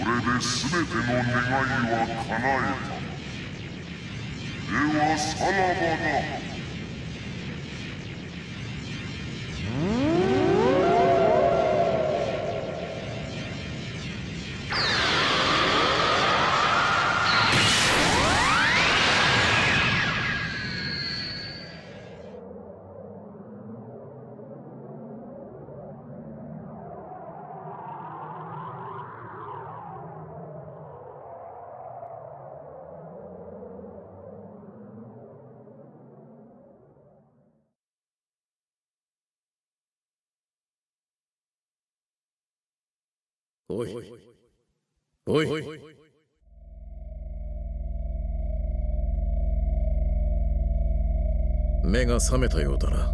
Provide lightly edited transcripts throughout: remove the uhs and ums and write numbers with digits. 全ての願いは叶えた。ではさらばだ。 おいおい目が覚めたようだな。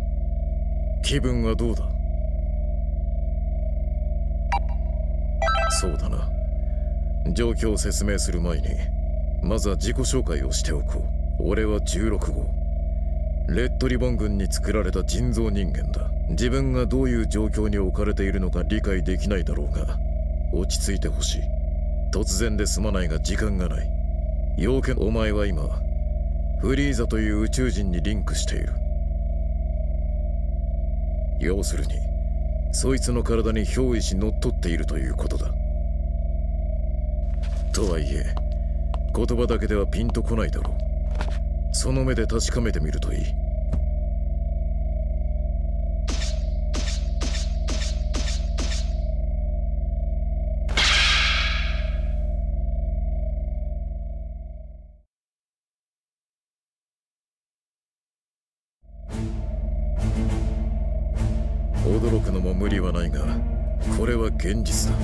気分はどうだ？そうだな。状況を説明する前にまずは自己紹介をしておこう。俺は16号レッドリボン軍に作られた人造人間だ。自分がどういう状況に置かれているのか理解できないだろうが 落ち着いてほしい。突然ですまないが時間がない。要件、お前は今フリーザという宇宙人にリンクしている。要するにそいつの体に憑依し乗っ取っているということだ。とはいえ言葉だけではピンとこないだろう。その目で確かめてみるといい。 驚くのも無理はないが、これは現実だ。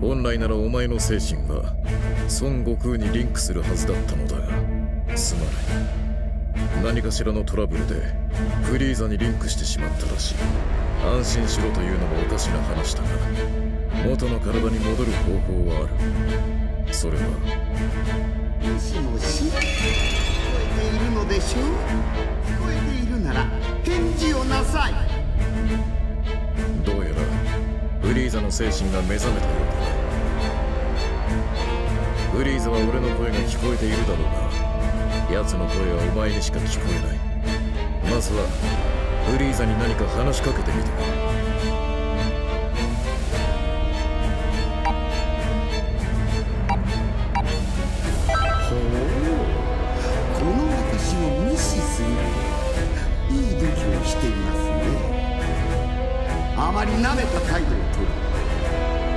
本来ならお前の精神は孫悟空にリンクするはずだったのだが、すまない。何かしらのトラブルでフリーザにリンクしてしまったらしい。安心しろというのもおかしな話だが、元の体に戻る方法はある。それはもしもし、聞こえているのでしょう。聞こえているなら 返事をなさい。どうやらフリーザの精神が目覚めたようだ。フリーザは俺の声が聞こえているだろうが、奴の声はお前にしか聞こえない。まずはフリーザに何か話しかけてみてくれ。 あまり舐めた態度を取る。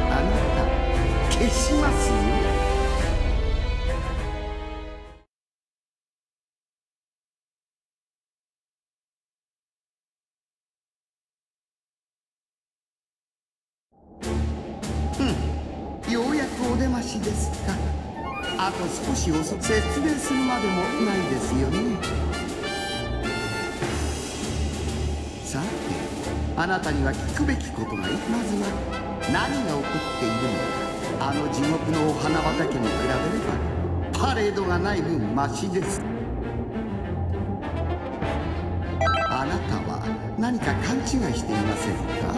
あなた消しますよ。うん、ようやくお出ましですか。あと少し遅く説明するまでもないですよね。さて、 あなたには聞くべきことがいまずは何が起こっているのか。あの地獄のお花畑に比べればパレードがない分マシです。あなたは何か勘違いしていませんか。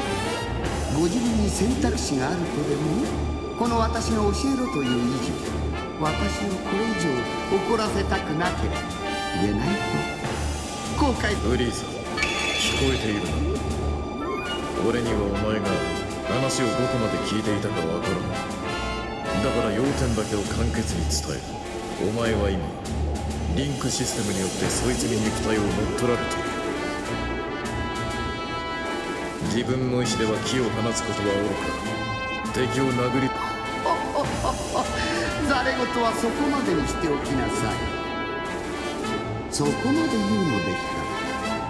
ご自分に選択肢があるとでも。この私が教えろという以上、私をこれ以上怒らせたくなければ言えないと後悔。フリーザ、聞こえているな。 俺にはお前が話をどこまで聞いていたかわからない。だから要点だけを簡潔に伝える。お前は今リンクシステムによってそいつに肉体を乗っ取られている。自分の意志では気を放つことは愚か、敵を殴りざれ事はそこまでにしておきなさい。そこまで言うのでし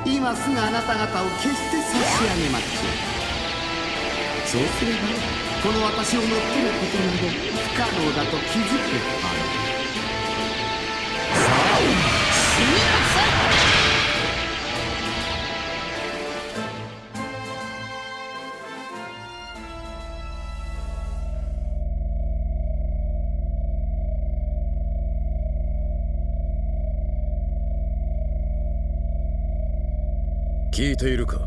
た。 今すぐあなた方を決して差し上げましょう。そうすればこの私を乗っ取ることなど不可能だと気づくはず。さあ死になさい。 聞いているか。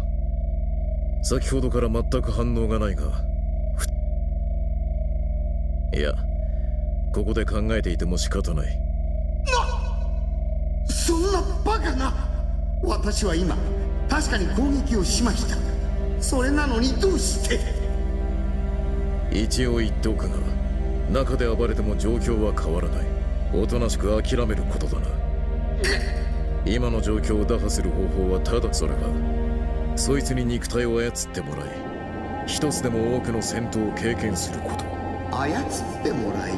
先ほどから全く反応がないが、いや、ここで考えていても仕方ない。そんなバカな。私は今確かに攻撃をしました。それなのにどうして。一応言っておくが、中で暴れても状況は変わらない。おとなしく諦めることだな。今の状況を打破する方法はただそれだ。そいつに肉体を操ってもらい、一つでも多くの戦闘を経験すること。操ってもらい、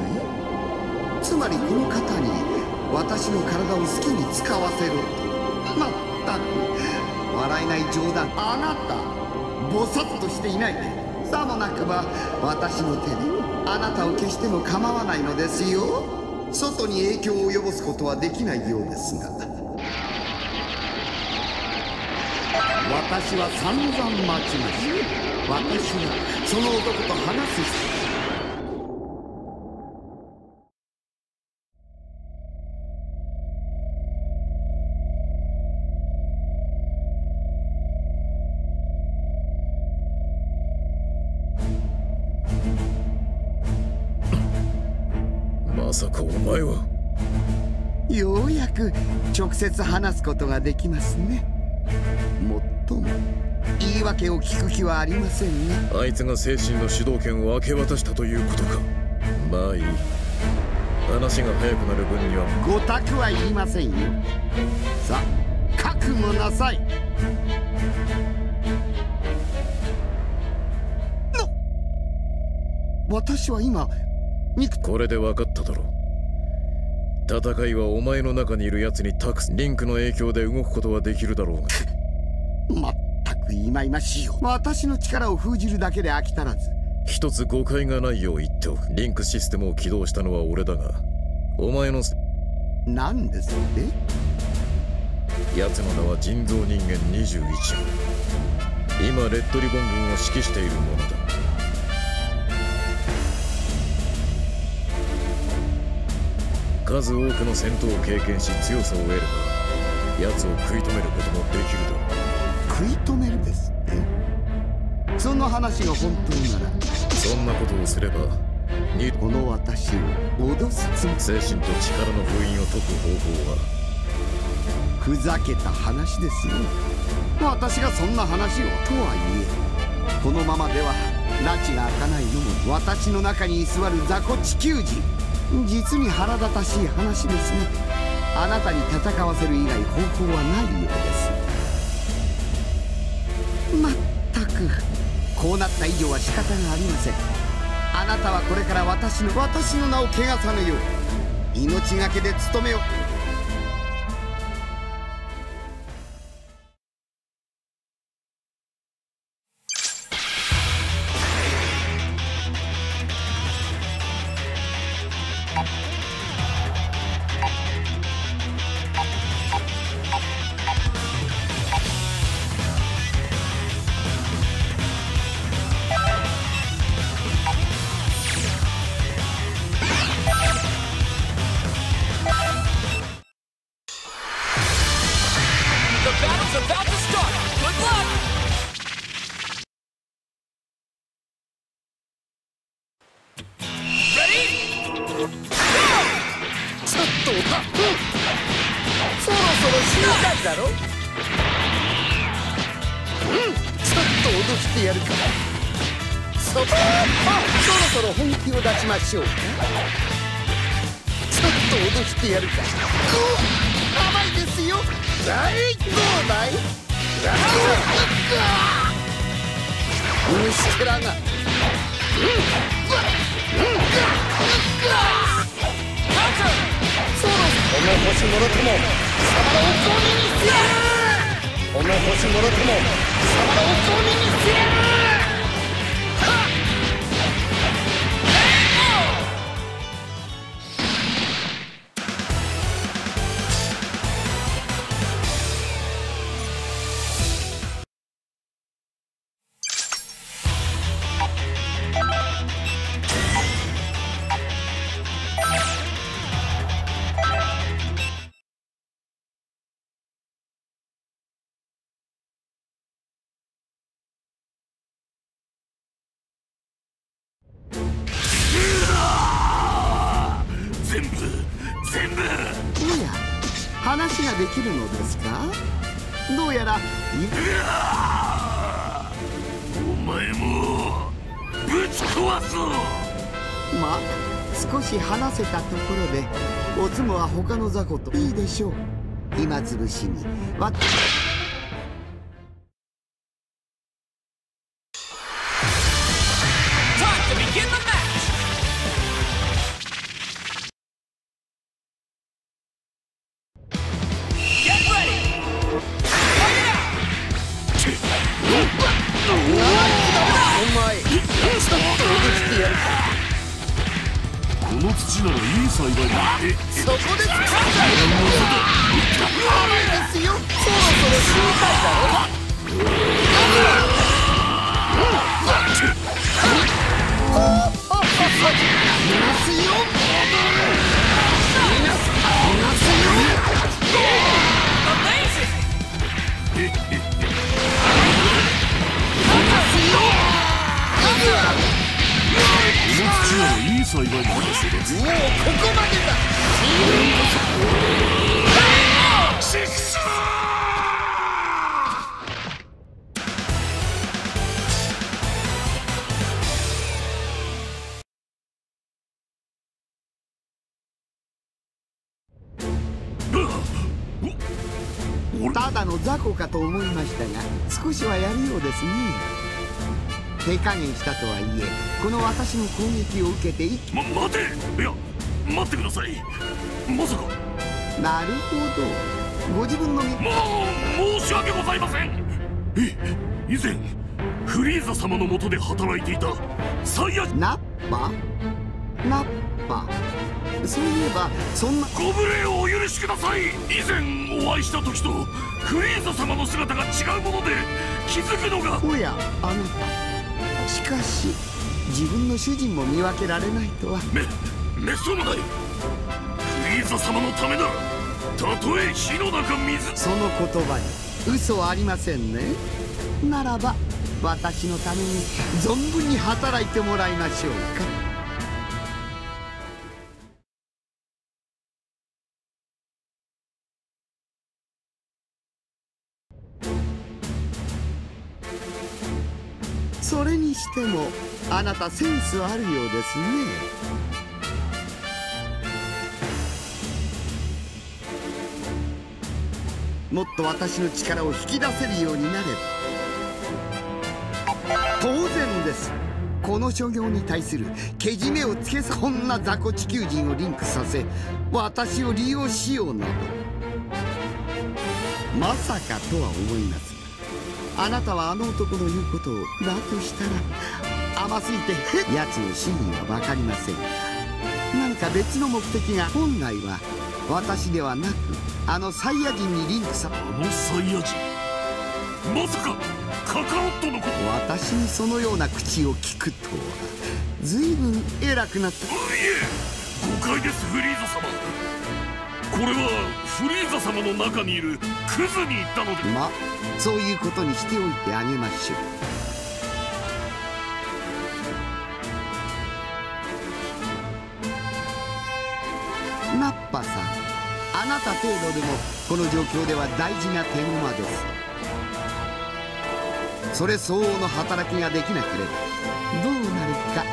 つまりこの方に私の体を好きに使わせる。まったく笑えない冗談。あなたボサッとしていないね。さもなくば私の手であなたを消しても構わないのですよ。外に影響を及ぼすことはできないようですが、私は散々待ちました。私はその男と話す必要。まさかお前は。ようやく直接話すことができますね。もっとも言い訳を聞く気はありませんね。あいつが精神の主導権を明け渡したということか。まあいい。話が早くなる分には。ごたくはいりませんよ。さあ覚悟なさい。私は今これで分かっただろう。戦いはお前の中にいるやつに託す。リンクの影響で動くことはできるだろうが。まったく忌々しいよ。私の力を封じるだけで飽き足らず。一つ誤解がないよう言っておく。リンクシステムを起動したのは俺だが、お前の何ですって。やつの名は人造人間21号。今レッドリボン軍を指揮しているものだ。数多くの戦闘を経験し強さを得れば、奴を食い止めることもできるだろう。食い止めるですって。その話が本当なら。そんなことをすればこの私を脅すつもり。精神と力の封印を解く方法は。ふざけた話ですよ。私がそんな話を。とはいえこのままでは拉致が開かないのも。私の中に居座る雑魚地球人、実に腹立たしい話ですね。あなたに戦わせる以外方法はないようです。まったくこうなった以上は仕方がありません。あなたはこれから私の名を汚さぬよう命がけで務めを。ちょっと脅してやるか。甘いですよ。はい、どうだい。虫けらが。この星もろとも様のお子にしてやる。この星もろとも様のお子にしてやる。話ができるのですか？どうやらお前もぶち壊すぞ。まあ少し話せたところで、おつむは他の雑魚といいでしょう。今つぶしにかと思いましたが、少しはやるようですね。手加減したとはいえ、この私の攻撃を受けて一気に待て、いや待ってください。まさか。なるほど、ご自分の身。もう申し訳ございません。以前フリーザ様のもとで働いていたサイヤナッパ、そういえばそんな。ご無礼をお許しください。以前お会いした時とフリーザ様の姿が違うもので気づくのが。おや、あなた、しかし自分の主人も見分けられないとは。めっそうもない。フリーザ様のためならたとえ火の中水。その言葉に嘘はありませんね。ならば私のために存分に働いてもらいましょうか。それにしてもあなたセンスあるようですね。もっと私の力を引き出せるようになれば。当然です。この所業に対するけじめをつけさ、こんな雑魚地球人をリンクさせ私を利用しようなど、まさかとは思います。あなたはあの男の言うことをだとしたら甘すぎて奴の真意は分かりません。何か別の目的が。本来は私ではなくあのサイヤ人にリンクさ。あのサイヤ人、まさかカカロットのこと。私にそのような口を聞くとは随分偉くなった。いえ、誤解です。フリーザ様、これはフリーザ様の中にいるクズに言ったので。まあそういうことにしておいてあげましょう。ナッパさん、あなた程度でもこの状況では大事な手駒です。それ相応の働きができなければどうなるか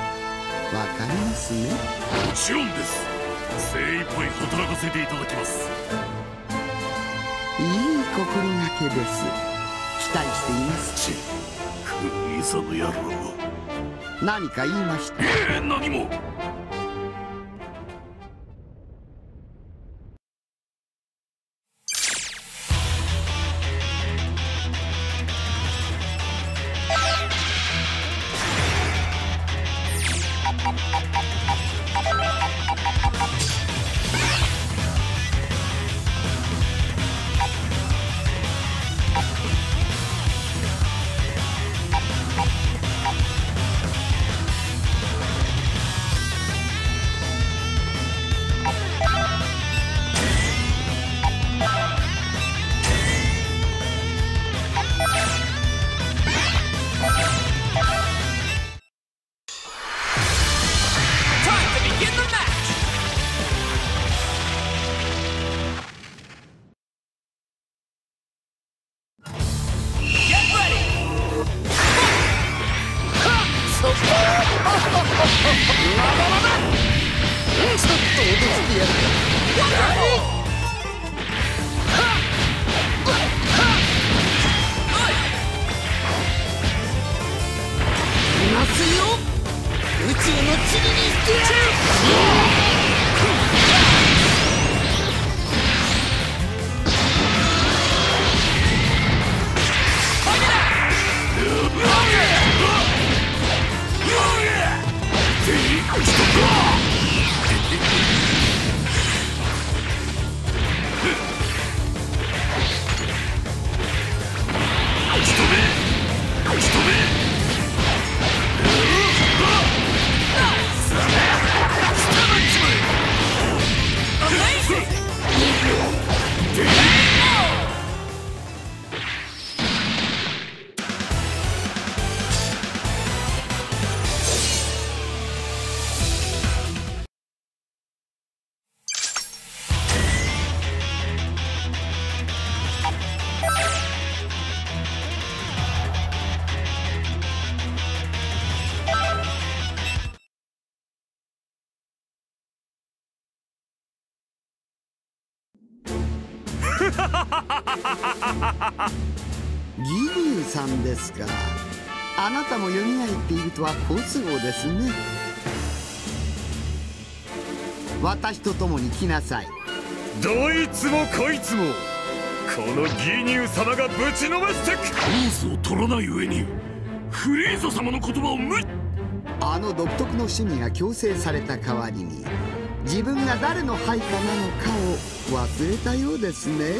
分かりますね。もちろんです。精一杯働かせていただきます。いい心がけです。期待しています。フリーザの野郎、何か言いました？何も。ギリュウさんですか。あなたもよみがえっているとは好都合ですね。私と共に来なさい。どいつもこいつもこのギニュウ様がぶちのめしてく。コースを取らない上にフリーザ様の言葉をあの独特の趣味が強制された代わりに自分が誰の配下なのかを忘れたようですね。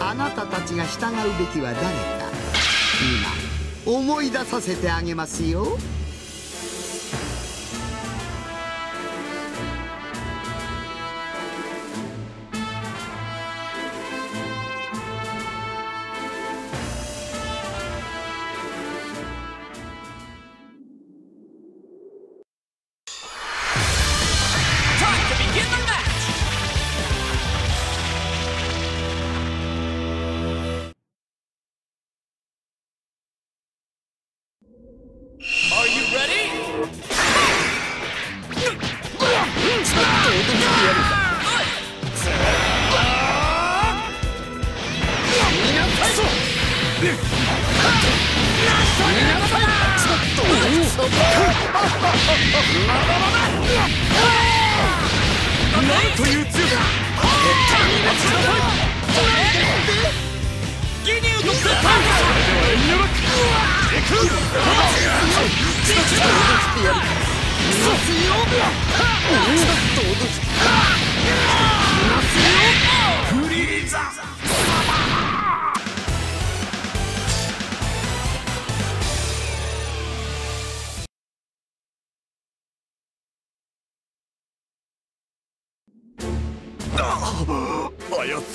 あなたたちが従うべきは誰か今思い出させてあげますよ。操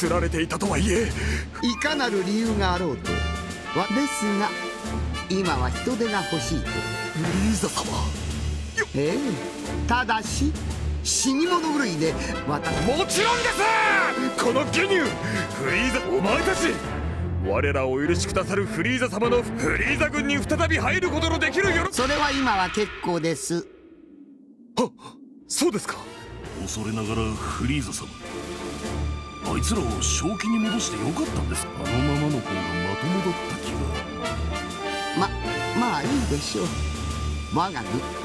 られていたとはいえいかなる理由があろうとはですが今は人手が欲しいと。フリーザ様よ、ただし死に物狂いで私もちろんです。このギニューフリーザお前たち我らお許しくださるフリーザ様のフリーザ軍に再び入ることのできるよ。それは今は結構です。あ、そうですか。恐れながらフリーザ様あいつらを正気に戻してよかったんです。あのままの方がまともだった気が。まあいいでしょう。我が軍